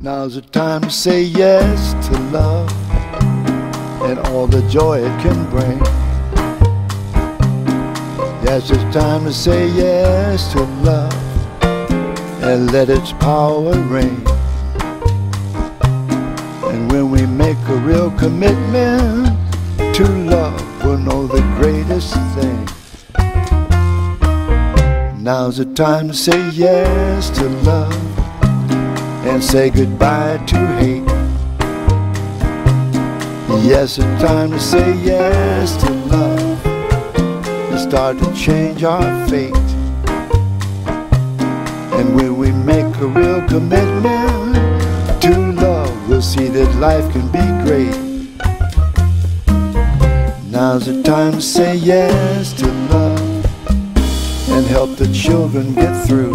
Now's the time to say yes to love and all the joy it can bring. Yes, it's time to say yes to love and let its power ring. And when we make a real commitment to love, we'll know the greatest thing. Now's the time to say yes to love and say goodbye to hate. Yes, it's time to say yes to love and start to change our fate. And when we make a real commitment to love, we'll see that life can be great. Now's the time to say yes to love and help the children get through.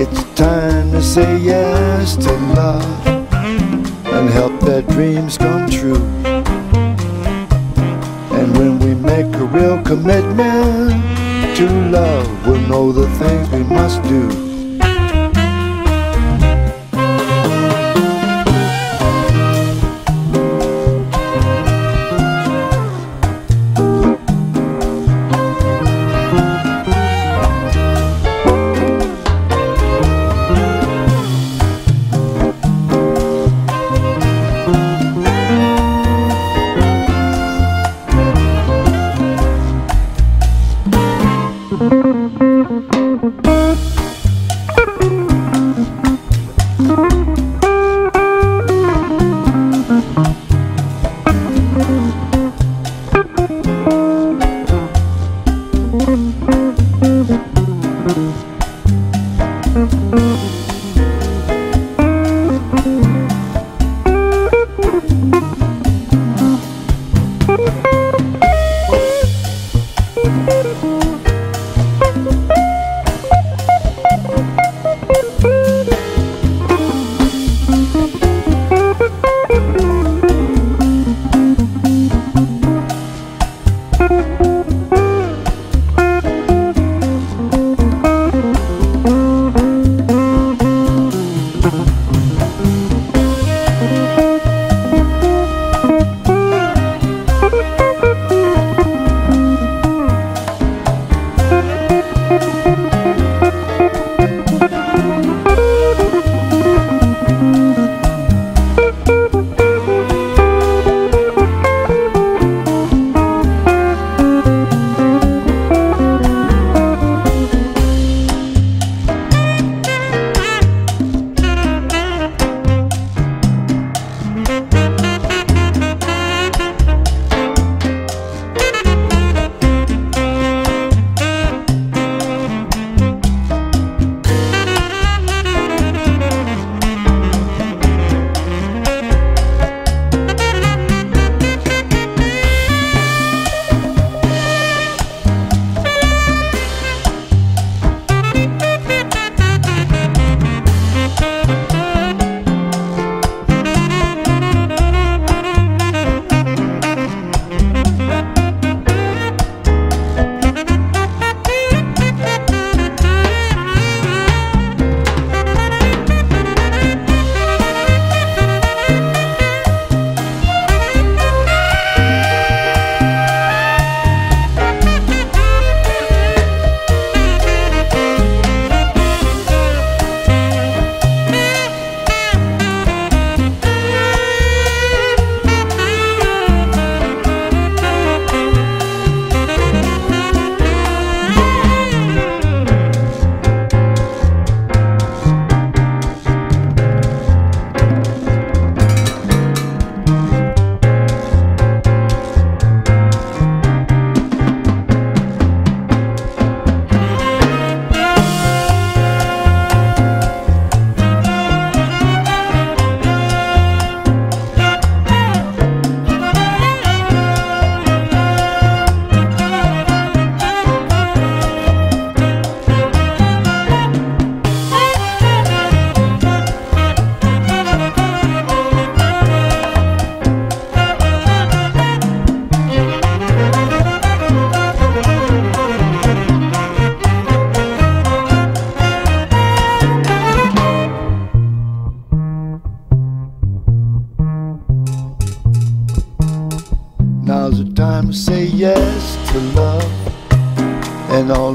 It's time to say yes to love and help their dreams come true. And when we make a real commitment to love, we'll know the things we must do.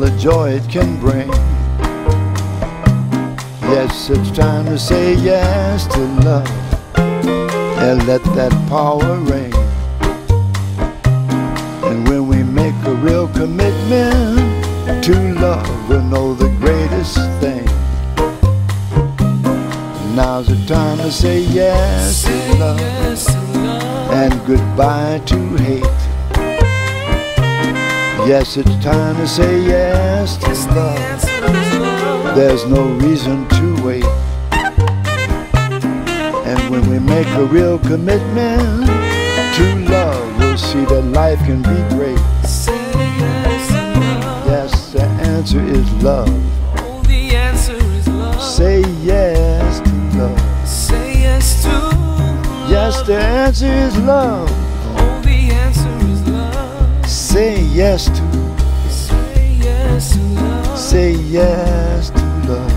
the joy it can bring. Yes, it's time to say yes to love, and let that power ring. And when we make a real commitment to love, we'll know the greatest thing. Now's the time to say yes to love, and goodbye to hate. Yes, it's time to say yes to love. There's no reason to wait. And when we make a real commitment to love, we'll see that life can be great. Yes, the answer is love. Say yes to love. Say yes to love. Yes, the answer is love. Say yes to, say yes to love. Say yes to love.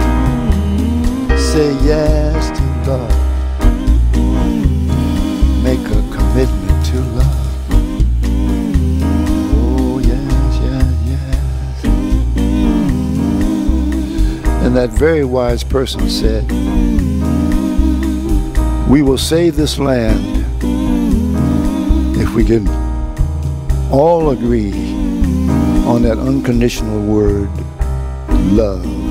Mm-hmm. Say yes to love. Mm-hmm. Make a commitment to love. Mm-hmm. Oh yes, yes, yes. Mm-hmm. And that very wise person said, "We will save this land if we can all agree on that unconditional word, love."